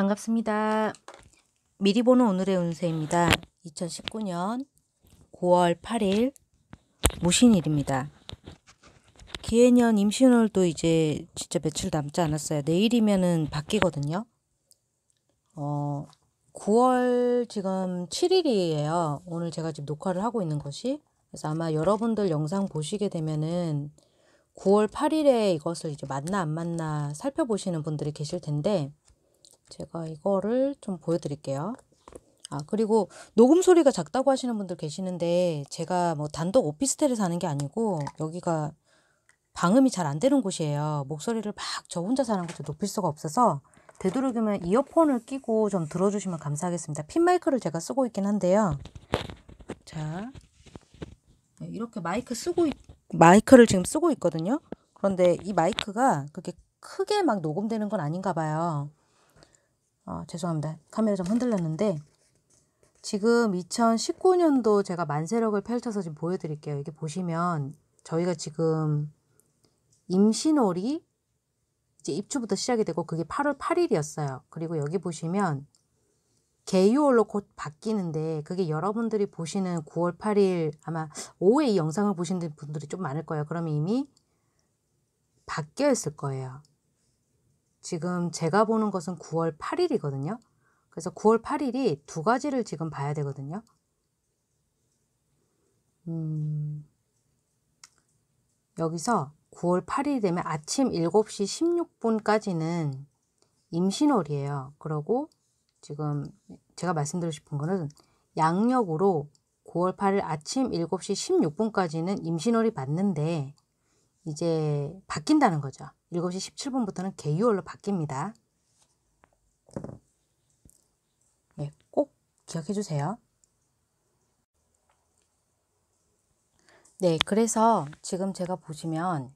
반갑습니다. 미리 보는 오늘의 운세입니다. 2019년 9월 8일 무신일입니다. 기해년 임신월도 이제 진짜 며칠 남지 않았어요. 내일이면은 바뀌거든요. 9월 지금 7일이에요. 오늘 제가 지금 녹화를 하고 있는 것이. 그래서 아마 여러분들 영상 보시게 되면은 9월 8일에 이것을 이제 맞나 안 맞나 살펴보시는 분들이 계실 텐데 제가 이거를 좀 보여드릴게요. 그리고 녹음 소리가 작다고 하시는 분들 계시는데 제가 뭐 단독 오피스텔에 사는 게 아니고 여기가 방음이 잘 안 되는 곳이에요. 목소리를 막 저 혼자 사는 곳에 높일 수가 없어서 되도록이면 이어폰을 끼고 좀 들어주시면 감사하겠습니다. 핀 마이크를 제가 쓰고 있긴 한데요. 자, 이렇게 마이크를 지금 쓰고 있거든요. 그런데 이 마이크가 그렇게 크게 막 녹음되는 건 아닌가 봐요. 죄송합니다. 카메라 좀 흔들렸는데 지금 2019년도 제가 만세력을 펼쳐서 지금 보여드릴게요. 이게 보시면 저희가 지금 임신월이 이제 입추부터 시작이 되고 그게 8월 8일이었어요. 그리고 여기 보시면 계유월로 곧 바뀌는데 그게 여러분들이 보시는 9월 8일 아마 오후에 이 영상을 보시는 분들이 좀 많을 거예요. 그러면 이미 바뀌어 있을 거예요. 지금 제가 보는 것은 9월 8일이거든요. 그래서 9월 8일이 두 가지를 지금 봐야 되거든요. 여기서 9월 8일이 되면 아침 7시 16분까지는 임신월이에요. 그러고 지금 제가 말씀드리고 싶은 거는 양력으로 9월 8일 아침 7시 16분까지는 임신월이 맞는데 이제 바뀐다는 거죠. 7시 17분부터는 계유월로 바뀝니다. 네, 꼭 기억해 주세요. 네, 그래서 지금 제가 보시면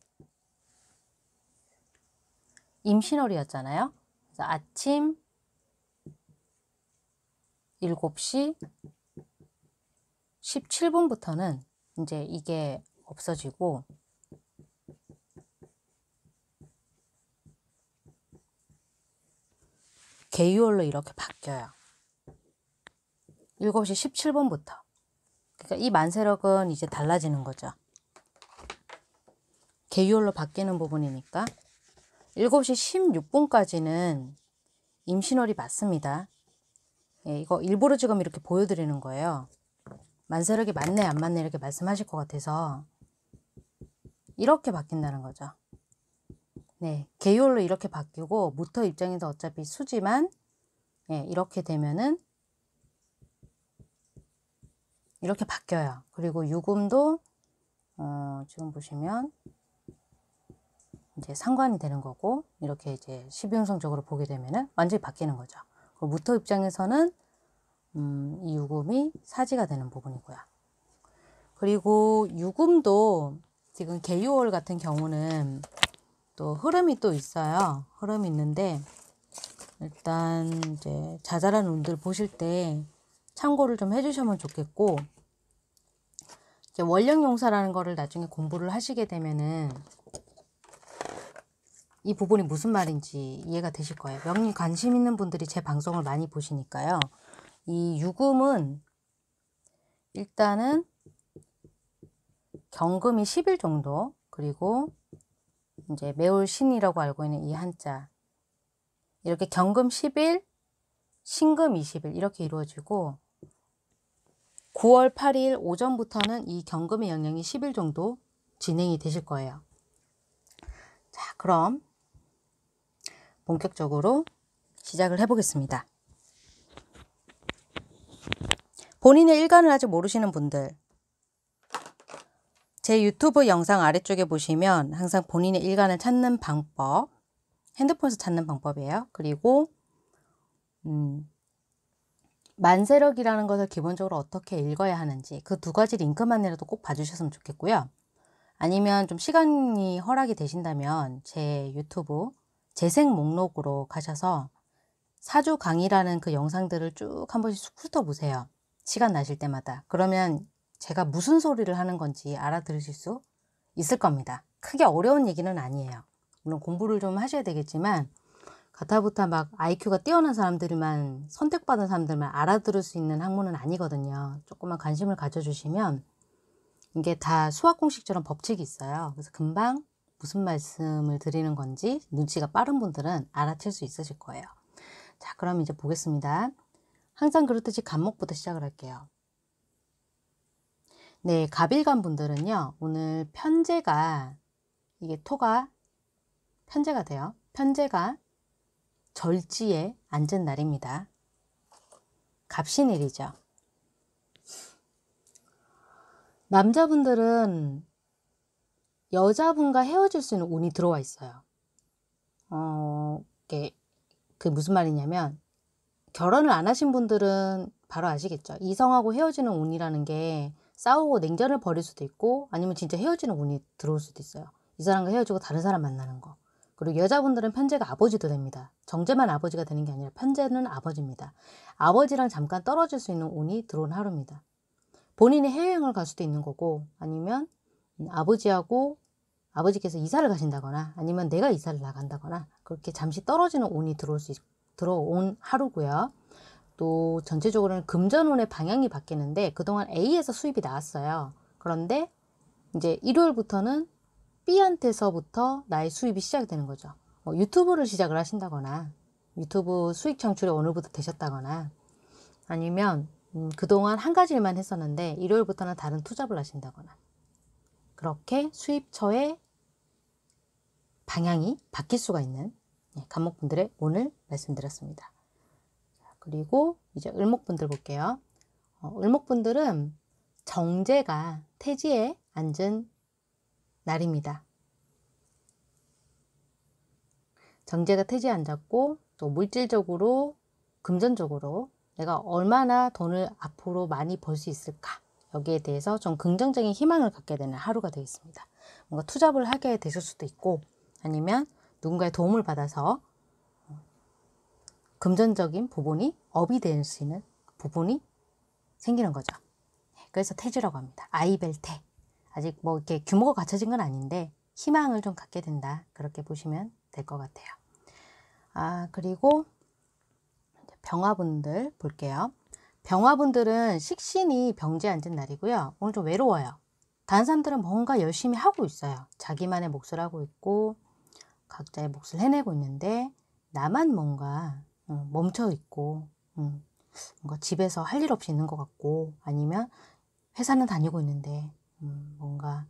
임신월이었잖아요. 그래서 아침 7시 17분부터는 이제 이게 없어지고 계유월로 이렇게 바뀌어요. 7시 17분부터. 그러니까 이 만세력은 이제 달라지는 거죠. 계유월로 바뀌는 부분이니까 7시 16분까지는 임신월이 맞습니다. 예, 이거 일부러 지금 이렇게 보여드리는 거예요. 만세력이 맞네 안 맞네 이렇게 말씀하실 것 같아서 이렇게 바뀐다는 거죠. 네, 계율로 이렇게 바뀌고 무토 입장에서 어차피 수지만 네, 이렇게 되면은 이렇게 바뀌어요. 그리고 유금도 지금 보시면 이제 상관이 되는 거고 이렇게 이제 12운성적으로 보게 되면은 완전히 바뀌는 거죠. 그리고 무토 입장에서는 이 유금이 사지가 되는 부분이고요. 그리고 유금도 지금 계유월 같은 경우는 또 흐름이 또 있어요. 흐름이 있는데 일단 이제 자잘한 운들 보실 때 참고를 좀 해주시면 좋겠고 이제 원령용사라는 거를 나중에 공부를 하시게 되면은 이 부분이 무슨 말인지 이해가 되실 거예요. 명리 관심 있는 분들이 제 방송을 많이 보시니까요. 이 유금은 일단은 경금이 10일 정도 그리고 이제 매월 신이라고 알고 있는 이 한자 이렇게 경금 10일, 신금 20일 이렇게 이루어지고 9월 8일 오전부터는 이 경금의 영향이 10일 정도 진행이 되실 거예요. 자, 그럼 본격적으로 시작을 해보겠습니다. 본인의 일간을 아직 모르시는 분들 제 유튜브 영상 아래쪽에 보시면 항상 본인의 일간을 찾는 방법, 핸드폰에서 찾는 방법이에요. 그리고 만세력이라는 것을 기본적으로 어떻게 읽어야 하는지 그 두 가지 링크만이라도 꼭 봐주셨으면 좋겠고요. 아니면 좀 시간이 허락이 되신다면 제 유튜브 재생 목록으로 가셔서 사주 강의라는 그 영상들을 쭉 한 번씩 훑어보세요. 시간 나실 때마다. 그러면 제가 무슨 소리를 하는 건지 알아들으실 수 있을 겁니다. 크게 어려운 얘기는 아니에요. 물론 공부를 좀 하셔야 되겠지만 가타부타 막 IQ가 뛰어난 사람들만 선택받은 사람들만 알아들을 수 있는 학문은 아니거든요. 조금만 관심을 가져주시면 이게 다 수학 공식처럼 법칙이 있어요. 그래서 금방 무슨 말씀을 드리는 건지 눈치가 빠른 분들은 알아챌 수 있으실 거예요. 자, 그럼 이제 보겠습니다. 항상 그렇듯이 갑목부터 시작을 할게요. 네, 갑일간 분들은요. 오늘 편제가 이게 토가 편제가 돼요. 편제가 절지에 앉은 날입니다. 갑신일이죠. 남자분들은 여자분과 헤어질 수 있는 운이 들어와 있어요. 그 무슨 말이냐면 결혼을 안 하신 분들은 바로 아시겠죠. 이성하고 헤어지는 운이라는 게 싸우고 냉전을 벌일 수도 있고 아니면 진짜 헤어지는 운이 들어올 수도 있어요. 이 사람과 헤어지고 다른 사람 만나는 거. 그리고 여자분들은 편제가 아버지도 됩니다. 정제만 아버지가 되는 게 아니라 편제는 아버지입니다. 아버지랑 잠깐 떨어질 수 있는 운이 들어온 하루입니다. 본인이 해외여행을 갈 수도 있는 거고 아니면 아버지께서 이사를 가신다거나 아니면 내가 이사를 나간다거나 그렇게 잠시 떨어지는 운이 들어온 하루고요. 또 전체적으로는 금전운의 방향이 바뀌는데 그동안 A에서 수입이 나왔어요. 그런데 이제 일요일부터는 B한테서부터 나의 수입이 시작되는 거죠. 유튜브를 시작을 하신다거나 유튜브 수익 창출이 오늘부터 되셨다거나 아니면 그동안 한 가지 일만 했었는데 일요일부터는 다른 투잡을 하신다거나 그렇게 수입처의 방향이 바뀔 수가 있는 갑목분들의 오늘 말씀드렸습니다. 그리고 이제 을목분들 볼게요. 을목분들은 정제가 태지에 앉은 날입니다. 정제가 태지에 앉았고 또 물질적으로 금전적으로 내가 얼마나 돈을 앞으로 많이 벌 수 있을까 여기에 대해서 좀 긍정적인 희망을 갖게 되는 하루가 되겠습니다. 뭔가 투잡을 하게 되실 수도 있고 아니면 누군가의 도움을 받아서 금전적인 부분이 업이 될 수 있는 부분이 생기는 거죠. 그래서 태지라고 합니다. 아이벨테. 아직 뭐 이렇게 규모가 갖춰진 건 아닌데 희망을 좀 갖게 된다. 그렇게 보시면 될 것 같아요. 그리고 병화분들 볼게요. 병화분들은 식신이 병지에 앉은 날이고요. 오늘 좀 외로워요. 다른 사람들은 뭔가 열심히 하고 있어요. 자기만의 몫을 하고 있고 각자의 몫을 해내고 있는데 나만 뭔가 멈춰 있고 뭔가 집에서 할 일 없이 있는 것 같고 아니면 회사는 다니고 있는데 뭔가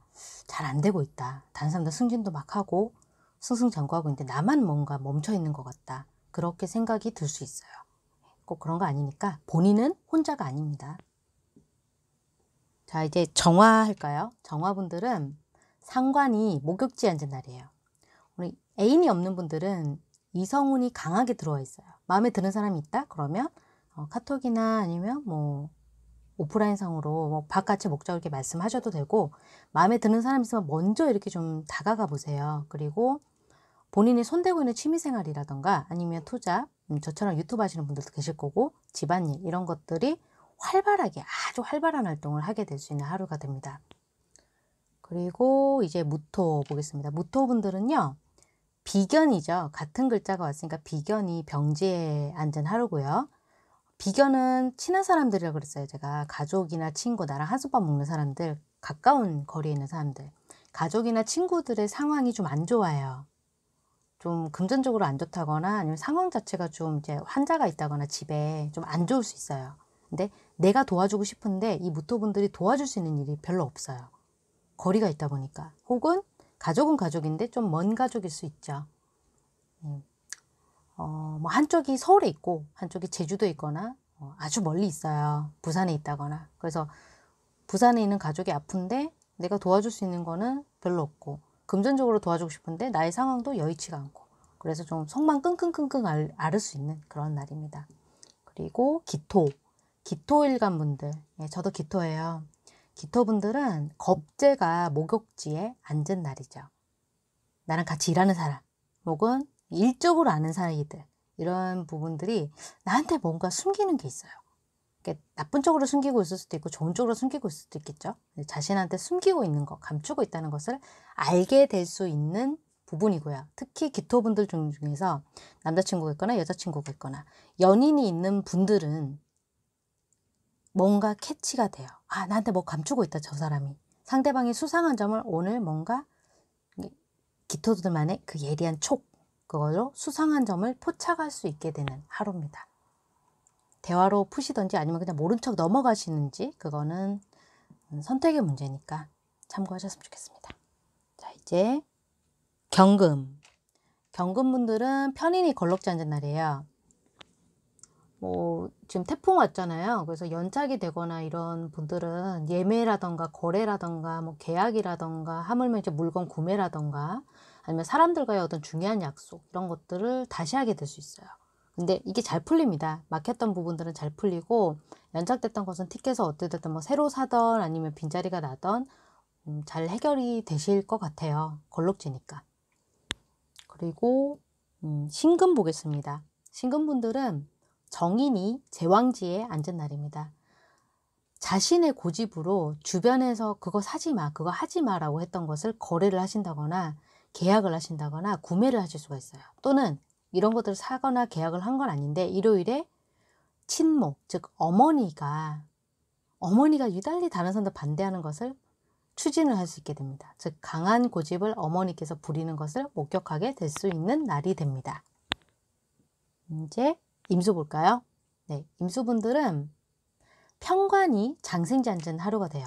잘 안 되고 있다. 다른 사람들 승진도 막 하고 승승장구하고 있는데 나만 뭔가 멈춰 있는 것 같다. 그렇게 생각이 들 수 있어요. 꼭 그런 거 아니니까 본인은 혼자가 아닙니다. 자, 이제 정화 할까요? 정화분들은 상관이 목욕지에 앉은 날이에요. 우리 애인이 없는 분들은 이성운이 강하게 들어와 있어요. 마음에 드는 사람이 있다? 그러면 카톡이나 아니면 뭐 오프라인상으로 바깥의 목적을 이렇게 말씀하셔도 되고 마음에 드는 사람 있으면 먼저 이렇게 좀 다가가 보세요. 그리고 본인이 손대고 있는 취미생활이라던가 아니면 투잡, 저처럼 유튜브 하시는 분들도 계실 거고 집안일 이런 것들이 활발하게 아주 활발한 활동을 하게 될 수 있는 하루가 됩니다. 그리고 이제 무토 보겠습니다. 무토분들은요. 비견이죠. 같은 글자가 왔으니까 비견이 병지에 앉은 하루고요. 비견은 친한 사람들이라고 그랬어요. 제가 가족이나 친구, 나랑 한솥밥 먹는 사람들, 가까운 거리에 있는 사람들, 가족이나 친구들의 상황이 좀 안 좋아요. 좀 금전적으로 안 좋다거나 아니면 상황 자체가 좀 이제 환자가 있다거나 집에 좀 안 좋을 수 있어요. 근데 내가 도와주고 싶은데 이 무토분들이 도와줄 수 있는 일이 별로 없어요. 거리가 있다 보니까. 혹은 가족은 가족인데 좀 먼 가족일 수 있죠. 뭐 한쪽이 서울에 있고 한쪽이 제주도에 있거나 아주 멀리 있어요. 부산에 있다거나. 그래서 부산에 있는 가족이 아픈데 내가 도와줄 수 있는 거는 별로 없고 금전적으로 도와주고 싶은데 나의 상황도 여의치가 않고 그래서 좀 속만 끙끙끙끙 앓을 수 있는 그런 날입니다. 그리고 기토. 기토일간 분들. 예, 저도 기토예요. 기토분들은 겁재가 목욕지에 앉은 날이죠. 나랑 같이 일하는 사람 혹은 일적으로 아는 사이들 이런 부분들이 나한테 뭔가 숨기는 게 있어요. 나쁜 쪽으로 숨기고 있을 수도 있고 좋은 쪽으로 숨기고 있을 수도 있겠죠. 자신한테 숨기고 있는 거, 감추고 있다는 것을 알게 될 수 있는 부분이고요. 특히 기토분들 중에서 남자친구가 있거나 여자친구가 있거나 연인이 있는 분들은 뭔가 캐치가 돼요. 아, 나한테 뭐 감추고 있다, 저 사람이. 상대방이 수상한 점을 오늘 뭔가 기토들만의 그 예리한 촉, 그걸로 수상한 점을 포착할 수 있게 되는 하루입니다. 대화로 푸시든지 아니면 그냥 모른 척 넘어가시는지 그거는 선택의 문제니까 참고하셨으면 좋겠습니다. 자, 이제 경금. 경금분들은 편인이 걸럭지 않은 날이에요. 지금 태풍 왔잖아요. 그래서 연착이 되거나 이런 분들은 예매라던가 거래라던가 뭐 계약이라던가 하물며 이제 물건 구매라던가 아니면 사람들과의 어떤 중요한 약속 이런 것들을 다시 하게 될 수 있어요. 근데 이게 잘 풀립니다. 막혔던 부분들은 잘 풀리고 연착됐던 것은 티켓에서 어떻게든 뭐 새로 사던 아니면 빈자리가 나던 잘 해결이 되실 것 같아요. 걸럭지니까. 그리고 신금 보겠습니다. 신금분들은 정인이 제왕지에 앉은 날입니다. 자신의 고집으로 주변에서 그거 사지 마, 그거 하지 마라고 했던 것을 거래를 하신다거나 계약을 하신다거나 구매를 하실 수가 있어요. 또는 이런 것들을 사거나 계약을 한 건 아닌데 일요일에 친모, 즉 어머니가 유달리 다른 사람들 반대하는 것을 추진을 할 수 있게 됩니다. 즉 강한 고집을 어머니께서 부리는 것을 목격하게 될 수 있는 날이 됩니다. 이제 임수 볼까요? 네, 임수분들은 편관이 장생지 앉은 하루가 돼요.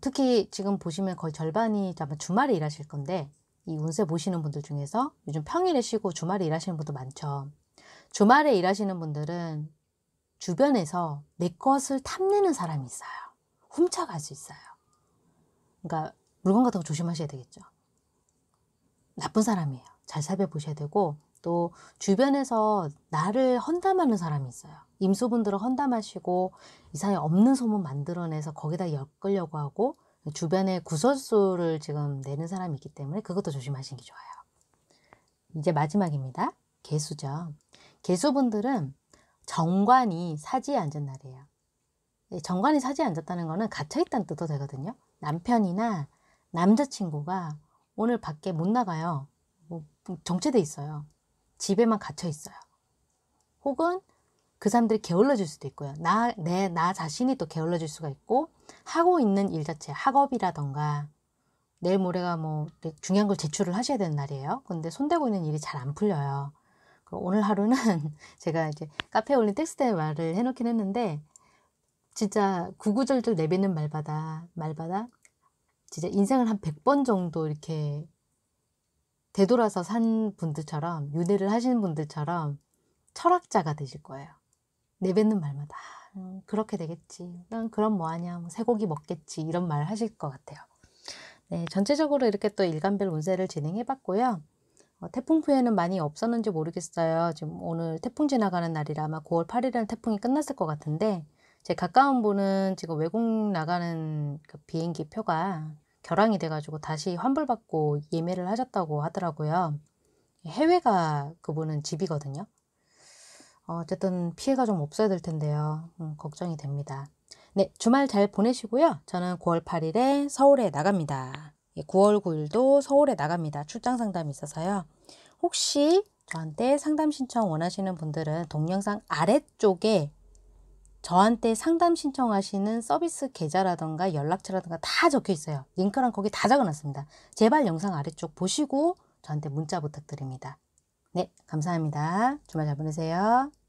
특히 지금 보시면 거의 절반이 아마 주말에 일하실 건데 이 운세 보시는 분들 중에서 요즘 평일에 쉬고 주말에 일하시는 분도 많죠. 주말에 일하시는 분들은 주변에서 내 것을 탐내는 사람이 있어요. 훔쳐갈 수 있어요. 그러니까 물건 같은 거 조심하셔야 되겠죠. 나쁜 사람이에요. 잘 살펴보셔야 되고 또 주변에서 나를 험담하는 사람이 있어요. 임수분들은 험담하시고 이상이 없는 소문 만들어내서 거기다 엮으려고 하고 주변에 구설수를 지금 내는 사람이 있기 때문에 그것도 조심하시는 게 좋아요. 이제 마지막입니다. 계수죠. 계수분들은 정관이 사지에 앉은 날이에요. 정관이 사지에 앉았다는 거는 갇혀있다는 뜻도 되거든요. 남편이나 남자친구가 오늘 밖에 못 나가요. 정체돼 있어요. 집에만 갇혀 있어요. 혹은 그 사람들이 게을러질 수도 있고요. 나 자신이 또 게을러질 수가 있고 하고 있는 일 자체, 학업이라던가 내일 모레가 뭐 중요한 걸 제출을 하셔야 되는 날이에요. 근데 손대고 있는 일이 잘 안 풀려요. 오늘 하루는 제가 이제 카페에 올린 텍스트에 말을 해놓긴 했는데 진짜 구구절절 내뱉는 말바다 진짜 인생을 한 100번 정도 이렇게 되돌아서 산 분들처럼 윤회를 하시는 분들처럼 철학자가 되실 거예요. 내뱉는 말마다 그렇게 되겠지, 그럼 뭐하냐, 뭐 쇠고기 먹겠지 이런 말 하실 것 같아요. 네, 전체적으로 이렇게 또 일간별 운세를 진행해봤고요. 태풍 피해는 많이 없었는지 모르겠어요. 지금 오늘 태풍 지나가는 날이라 아마 9월 8일에는 태풍이 끝났을 것 같은데 제 가까운 분은 지금 외국 나가는 그 비행기 표가 결항이 돼가지고 다시 환불받고 예매를 하셨다고 하더라고요. 해외가 그분은 집이거든요. 어쨌든 피해가 좀 없어야 될 텐데요. 걱정이 됩니다. 네, 주말 잘 보내시고요. 저는 9월 8일에 서울에 나갑니다. 9월 9일도 서울에 나갑니다. 출장 상담이 있어서요. 혹시 저한테 상담 신청 원하시는 분들은 동영상 아래쪽에 저한테 상담 신청하시는 서비스 계좌라던가 연락처라던가 다 적혀 있어요. 링크랑 거기 다 적어놨습니다. 제발 영상 아래쪽 보시고 저한테 문자 부탁드립니다. 네, 감사합니다. 주말 잘 보내세요.